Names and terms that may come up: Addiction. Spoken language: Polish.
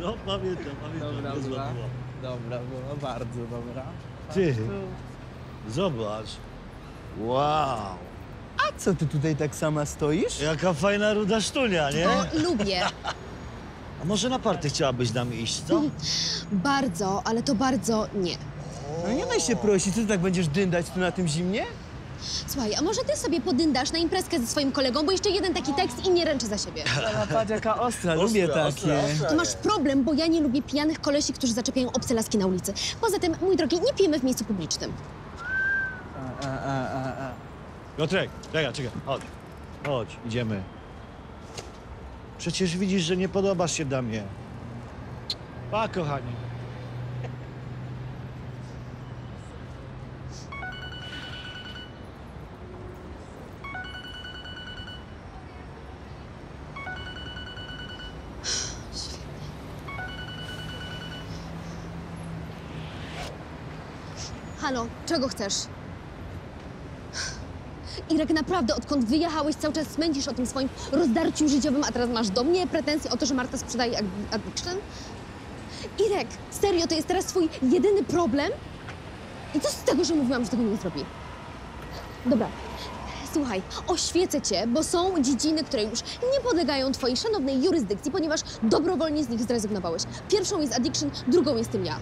No pamiętam. Dobra, była. Dobra, była bardzo dobra. Ty, zobacz. Wow. A co ty tutaj tak sama stoisz? Jaka fajna ruda sztunia, nie? No, lubię. A może na party chciałabyś z nami iść, co? Bardzo, ale to bardzo nie. No nie daj się prosić, co ty tak będziesz dyndać tu na tym zimnie? Słuchaj, a może ty sobie podyndasz na imprezkę ze swoim kolegą, bo jeszcze jeden taki tekst i nie ręczę za siebie. Ale patrz, jaka ostra, lubię takie. To masz problem, bo ja nie lubię pijanych kolesi, którzy zaczepiają obce laski na ulicy. Poza tym, mój drogi, nie pijemy w miejscu publicznym. Piotrek, czekaj, chodź, idziemy. Przecież widzisz, że nie podobasz się dla mnie. Pa, kochanie. Halo, czego chcesz? Irek, naprawdę, odkąd wyjechałeś, cały czas smęcisz o tym swoim rozdarciu życiowym, a teraz masz do mnie pretensje o to, że Marta sprzedaje Addiction? Irek, serio, to jest teraz twój jedyny problem? I co z tego, że mówiłam, że tego nie zrobi? Dobra, słuchaj, oświecę cię, bo są dziedziny, które już nie podlegają twojej szanownej jurysdykcji, ponieważ dobrowolnie z nich zrezygnowałeś. Pierwszą jest Addiction, drugą jestem ja.